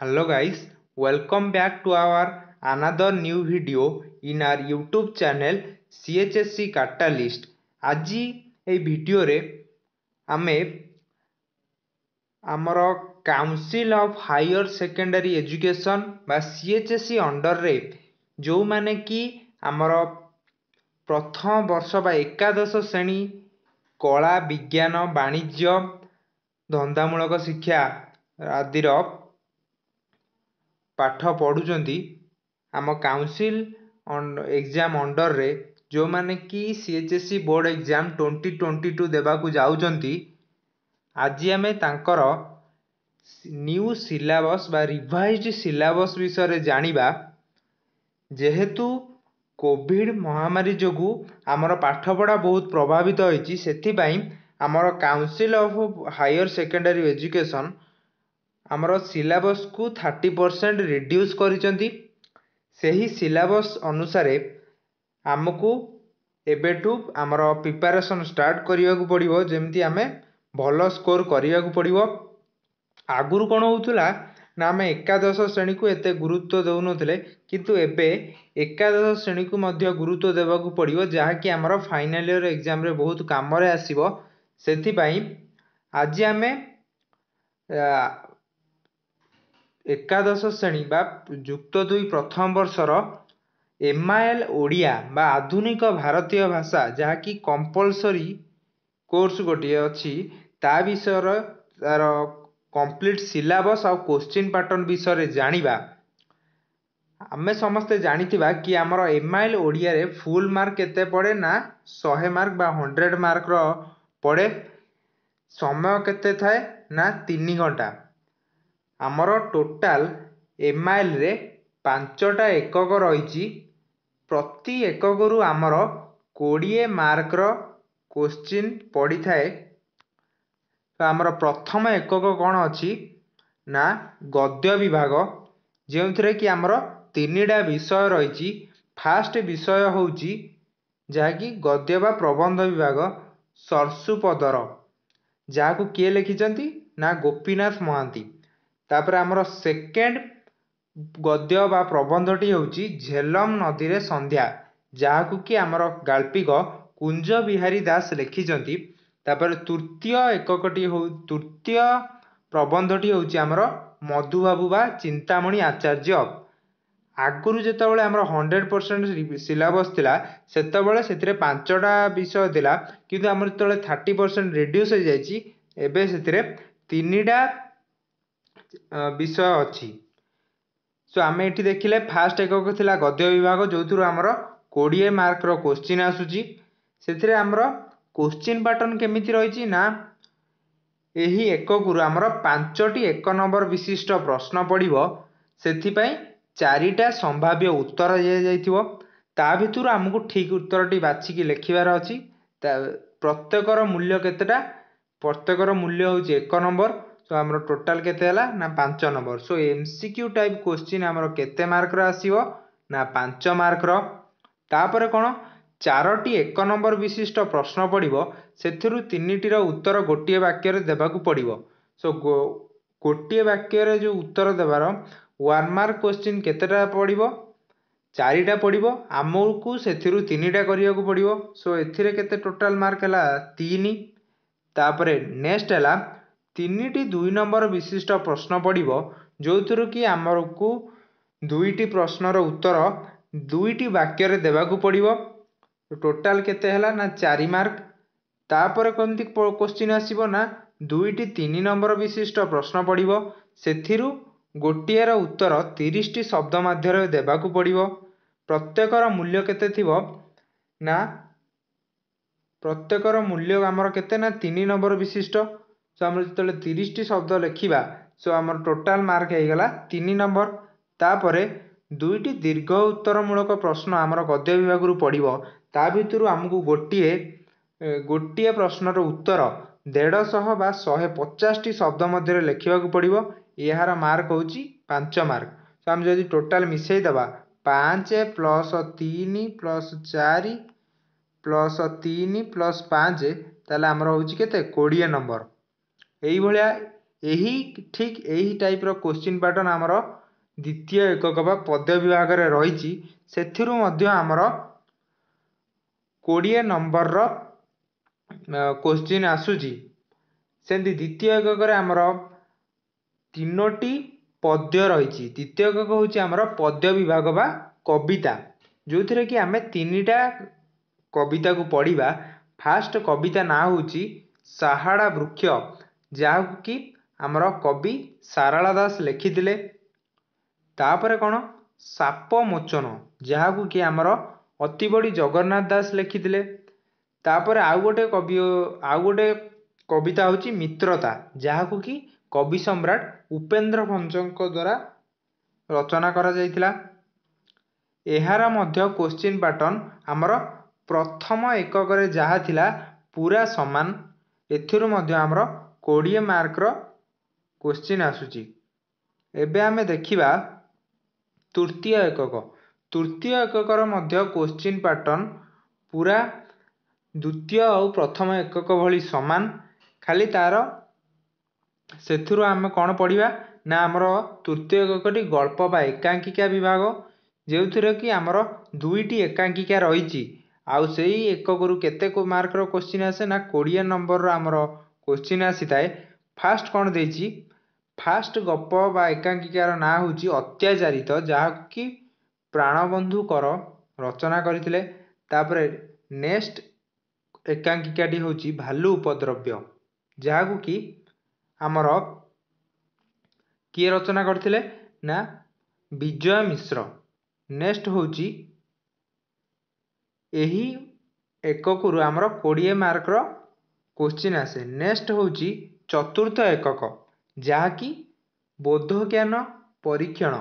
Hello guys, welcome back to our another new video in our YouTube channel CHSC Catalyst. आज ये video रे आमे आमरो council of higher secondary education बा CHSE under रे जो माने कि आमरो प्रथम वर्ष बा एकादश श्रेणी कला विज्ञान वाणिज्य धंदामूलक शिक्षा आदि पाठ पढ़ुंट आम काउंसिल एग्जाम अंडर रे जो माने कि सीएचएससी बोर्ड एग्जाम 2022 देवाकू जाउचंती आज आमे तांकर न्यू सिलेबस बा रिवाइज्ड सिलेबस विषय जानिबा जेहेतु कोविड महामारी जोगु आमर पाठपढ़ा बहुत प्रभावित होइची सेथिपाई आमर council of higher secondary education आमर सिलेबस को 30% रिड्यूस करिसेंती सही सिलेबस अनुसार आमको एबेटू आमर प्रिपरेशन स्टार्ट करियाकू पड़िवो जेमती आमे भलो स्कोर करियाकू पड़िवो। आगुरु कौन होउतुला ना आमे एकादश श्रेणी को एते गुरुत्व देउनथले किंतु एबे एकादश श्रेणी को मध्य गुरुत्व देवाकू पड़िवो जहाँकि आमर फाइनल ईयर एग्जाम रे बहुत काम रे आसीबो। सेथि पई आज आमे एकादश श्रेणी बा जुक्त दुई प्रथम वर्षर MIL ओडिया बा आधुनिक भारतीय भाषा जहाँकि कंपलसरी कोर्स गोटे अच्छी ता विषय तार कंप्लीट सिलेबस और क्वेश्चन पैटर्न विषय जानिबा। आमे समस्ते जानिथिबा कि हमरो MIL ओडिया रे फुल मार्क केते पड़े ना 100 मार्क बा 100 मार्क रो पड़े समय केते थाए ना 3 घंटा। हमरो टोटल MIL रे 5टा एकक रही प्रति एकक रु आमर 20 मार्क रो क्वेश्चन पड़ी थाए। तो आमर प्रथम एकक कौन अच्छी ना गद्य विभाग जो थे कि आमर 3टा विषय रही। फास्ट विषय हूँ जहाँकि गद्य बा प्रबंध विभाग सरसुपदर जहाँ किए लिखिं ना गोपीनाथ महांती। तापर आमर सेकेंड गद्य बा प्रबंधटी होउची झेलम नदी रे संध्या जहाँकु कि आमर गाल्पिक कुंज बिहारी दास लिखिजंती। तापर तृतीय एककटी तृतीय प्रबंधटी होउची आमर मधुबाबू बा चिंतामणि आचार्य। आगुरु जेतेबेले आमर 100% सिलेबस थिला सेतेबेले सेतिरे 5टा विषय दिला किंतु आमर जेतेबेले 30% रिड्यूस हो जाईची एबे सेतिरे 3टा विषय अछि। सो आम ये देखिले फास्ट एकक थिला गद्य विभाग जो थी आमर 20 मार्क रो क्वेश्चन आसूची से आमर क्वेश्चन पैटर्न केमिति रही ना यही एकक रु आमर 5टी एक नंबर विशिष्ट प्रश्न पड़िवो सेथिपाई 4टा संभाव्य उत्तर दिया जाइथिवो ता भितरु आमको ठीक उत्तरटी बाछिकी लेखिबार अछि। प्रत्येकर मूल्य केतेटा प्रत्येकर मूल्य होउची एक नंबर। तो आमर टोटाल केते हला ना 5 number. So MCQ type question आमर केते मार्क रो आसीबो ना 5 मार्क रो। तापर कोन 4टी एक नंबर विशिष्ट प्रश्न पड़िवो सेथिरु 3टी रो उत्तर गोटिए वाक्य रे देबाकू पड़िवो। सो गोटिए वाक्य रे जो उत्तर देबार 1 मार्क क्वेश्चन केतेटा पड़िवो 4टा पड़िवो आमरकू सेथिरु 3टा करियाकू पड़िवो। सो एथिरे केते टोटल मार्क हला 3। तापर नेक्स्ट हला 3टी 2 नंबर विशिष्ट प्रश्न पड़िवो जो थी कि आमर को 2टी प्रश्नर उत्तर 2टी वाक्य रे देबाकू पड़िवो। टोटाल केते हला ना 4 मार्क। तापर कमती क्वेश्चन आसीबो ना 2टी 3 नंबर विशिष्ट प्रश्न पड़िवो सेथिरु गोटिए रो उत्तर 30टी शब्द माध्यम देबाकू पड़िवो। प्रत्येकर मूल्य केते थिवो ना प्रत्येकर मूल्य आमर केते ना 3 नंबर विशिष्ट। सो आम जो 30टी शब्द लिखा सो आम टोटाल मार्क होगा 3 नंबर। तापर 2टी दीर्घ उत्तरमूलक प्रश्न आमर गद्य विभाग पड़ो ता भर आमको गोटे प्रश्नर उत्तर 150 बा 150टी शब्द मध्य लिखा पड़ो यार मार्क हूँ 5 मार्क। सो आम जब टोटाल मिसईदे 5 + 3 + 4 + 3 + 5 ताल आमर हूँ 20 नंबर। यही भाया यही ठीक यही टाइप रो क्वेश्चन पैटर्न आमर द्वितीय एकक बा पद्य विभाग रे रही सेथिरु मध्य आमर 20 नंबर रो क्वेश्चन आसुची सेंदी द्वितीय एकक रे आमर तीनोटी पद्य रही द्वितीय एकक होची आमर पद्य विभाग बा कविता जो थरे कि आमे तीनटा कविता को पढ़ीबा फास्ट कविता ना होची साहाड़ा वृक्ष जाहु कि आमर कवि सारला दास लिखिथिले तापर कौन साप मोचन जहाँ कि आमर अति बड़ी जगन्नाथ दास लिखिथिले तापर आउ गोटे कविता होची मित्रता जहाँ कि कवि सम्राट उपेन्द्र भंजक द्वारा रचना करा जायतिला। एहारा मध्य क्वेश्चन पैटर्न आमर प्रथम एकक रे जहाँ थिला पूरा समान एथिरु मध्य आमर 20 मार्क रो क्वेश्चन आसुची। एबे आमे देखिबा तृतीय एकक रो मध्य क्वेश्चन पैटर्न पूरा द्वितीय और प्रथम एकक भली समान खाली तार सेथिरु आमे कोन पढिबा ना हमरो तृतीय एककटी गल्प बा एकांकिका विभाग जेउथिर कि हमरो दुईटी एकांकिका रहिची आउ सेही एकक गुरु केते को मार्क रो क्वेश्चन आसे ना 20 नंबर रो हमरो क्वेश्चन आसी थाए। फास्ट कौन देछि फास्ट गप बा एकांकिकार ना होछि अत्याचारित जहाँकि प्राणबंधु कर रचना करथिले तापर नेक्स्ट एकांकिकाटी होछि भालू उपद्रव्य जहाँकु कि आमर किए रचना करथिले ना विजय मिश्र। नेक्स्ट होछि एही एककरू आमर 20 मार्क रो क्वेश्चन आसे। नेक्स्ट होची चतुर्थ एकक जहाँकि बोध ज्ञान परीक्षण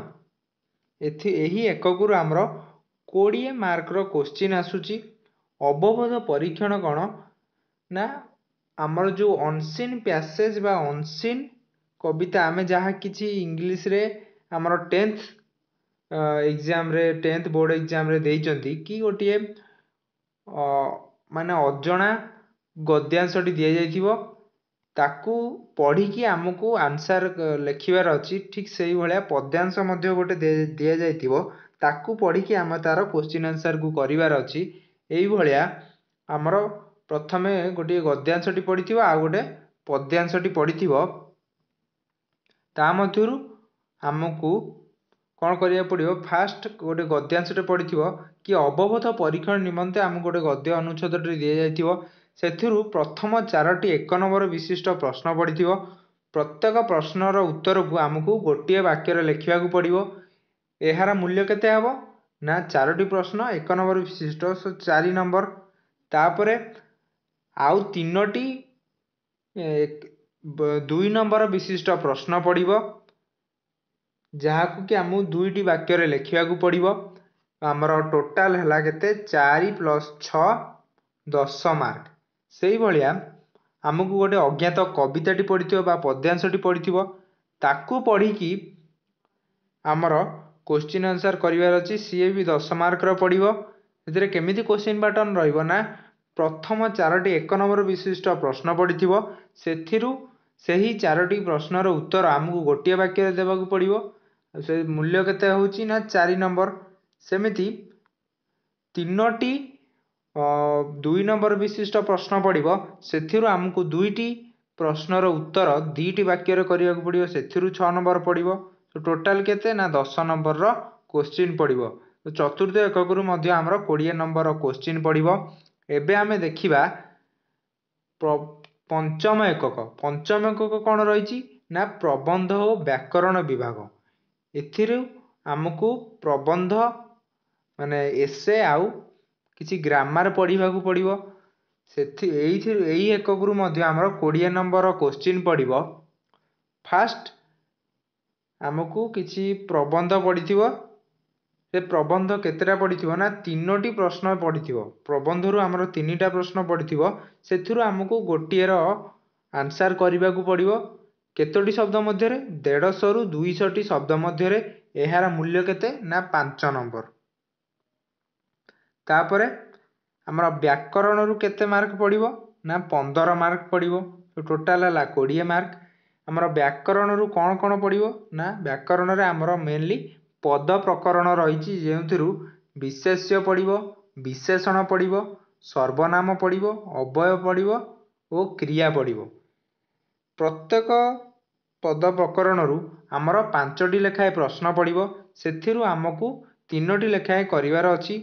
एही एककरू आमर 20 मार्क रो क्वेश्चन आसुची अवबोध परीक्षण कौन ना आमर जो अनसीन पैसेज बा अनसीन कविता आमे जहाँ किछि इंग्लिश रे आमर 10th बोर्ड एग्जाम रे देइचंती कि गोटिए माने अजणा गद्यांशटी दि जाइथिबो ताकू पढ़िकी आमको आंसर लिखबार अच्छी ठीक से भाया पद्यांश मध्य गोटे दि जाइथिबो ताकू पढ़िकी आम तार क्वेश्चन आंसर को करिवार अछि। एई भाया आमर प्रथमे गोटे गद्यांशटी पढ़िथिबो आ गोटे पद्यांशटी पढ़िथिबो ता मध्यरु आमको कोन करिया पड़िबो फास्ट गोटे गद्यांशटे पढ़िथिबो कि अवबोध परीक्षण निमंते आम गोटे गद्य अनुच्छेदटी दि जाइथिबो सेथिरु प्रथम 4टी 1 नंबर विशिष्ट प्रश्न पड़िथिबो प्रत्येक प्रश्नर उत्तर को आमको गोटे वाक्य रे लिखिबाकू पड़िबो एहार मूल्य केते हबो ना 4टी प्रश्न 1 नंबर विशिष्ट 4 नंबर तापरे आउ 3टी 2 नंबर विशिष्ट प्रश्न पड़िबो जहाकू कि आमु 2टी वाक्य रे लिखिबाकू पड़िबो हमरो टोटल हला केते 4 + 6 10 मार्क। सेई भलिया आमको गोटे अज्ञात कविताटी पढ़िथिबो बा पद्यांशटी पढ़िथिबो ताकू पढ़िकी आमर क्वेश्चन आंसर करिवार अछि सीए भी 10 मार्क रो पढ़िबो एथिरे केमिति क्वेश्चन पैटर्न रहिबो ना प्रथम 4टी 1 नंबर विशिष्ट प्रश्न पढ़िथिबो सेथिरु सेही 4टी प्रश्नर उत्तर आमको गोटे वाक्य रे देबाकू पड़िबो से मूल्य केते होउछि ना 4 नंबर सेमिति 3टी 2 नंबर विशिष्ट प्रश्न पड़िबो सेथिरु आमको 2टी प्रश्नर उत्तर 2टी वाक्य रे करियाक पड़िबो सेथिरु 6 नंबर पड़िबो तो टोटल केते ना 10 नंबर रो क्वेश्चन पड़िबो तो चतुर्थ एककरू मध्ये हमरो 20 नंबर रो क्वेश्चन पड़िबो। एबे आमे देखिबा पंचम एकक कोन रहिछि ना प्रबंध ओ व्याकरण विभाग एथिरु आमको प्रबंध माने एसे आउ किसी ग्रामर पढ़ा पड़ो से एककू आमर 20 नंबर क्वेश्चन पड़ो। फास्ट आमको किसी प्रबंध पढ़ी से प्रबंध केतेटा पढ़ी ना 3टी प्रश्न पढ़ी प्रबंधरू आमर 3टा प्रश्न पढ़ी से आमको गोटेर आंसर करने को पड़ो केतोटी शब्द मध्य 150 ରୁ 200 शब्द मध्य यार मूल्य केते ना 5 नंबर तापरे हमरा व्याकरण रु केते मार्क पड़िबो ना 15 मार्क पड़िबो तो टोटल हला 20 मार्क। आमर व्याकरण रु कौन कौन पड़ो ना व्याकरण रे आमर मेनली पद प्रकरण रही जो विशेष्य पड़ो विशेषण पड़ो सर्वनाम पड़ो अव्यय पड़ो और क्रिया पड़ो। प्रत्येक पद प्रकरण रु आमर पांचटी लेखाएं प्रश्न पड़ो से आमको तीनोटी लेखाएं करार अच्छी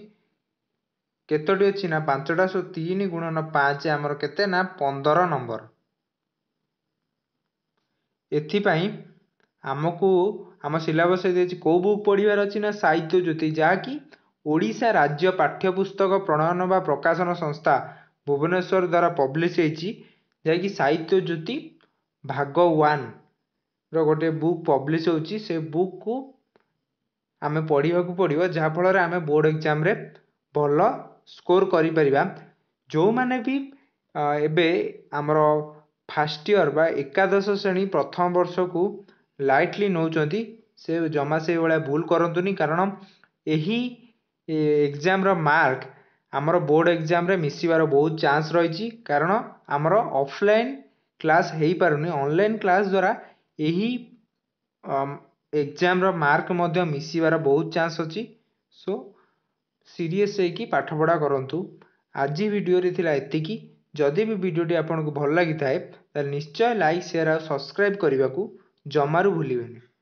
केतोटी अच्छी ना पांचटा सो 3 × 5 आमर केते ना 15 नंबर। एथिपाई आमको आम सिलेबस कौ बुक पढ़वार अच्छी ना साहित्य ज्योति जहाँकि ओडिशा राज्य पाठ्यपुस्तक प्रणयन व प्रकाशन संस्था भुवनेश्वर द्वारा पब्लिश होती जहाँकि साहित्य ज्योति भाग 1 रोटे बुक पब्लिश होची। से बुक को आमे पढ़ा पड़ो जहाँफल आम बोर्ड एग्जाम रे भल स्कोर करिपरिबा। जो माने भी एबे आमर फास्ट इयर बा एकादश श्रेणी प्रथम वर्ष को लाइटली नौचंती से जमा से भाया भूल करंतुनी कारण यही एग्जाम रो मार्क आमर बोर्ड एग्जाम रे मिसिबार बहुत चांस रही कारण आमर ऑफलाइन क्लास हो पारुनी ऑनलाइन क्लास द्वारा यही एग्जाम रो मार्क मध्य मिसिबार बहुत चांस अछि। सो सीरीयस होइकी पाठ पढ़ा करंतु। आज वीडियो रे थिला एतिकी। जदि भी वीडियोटी आपको भल लगी थाए निश्चय लाइक शेयर और सब्सक्राइब करने को जमारू भूलें।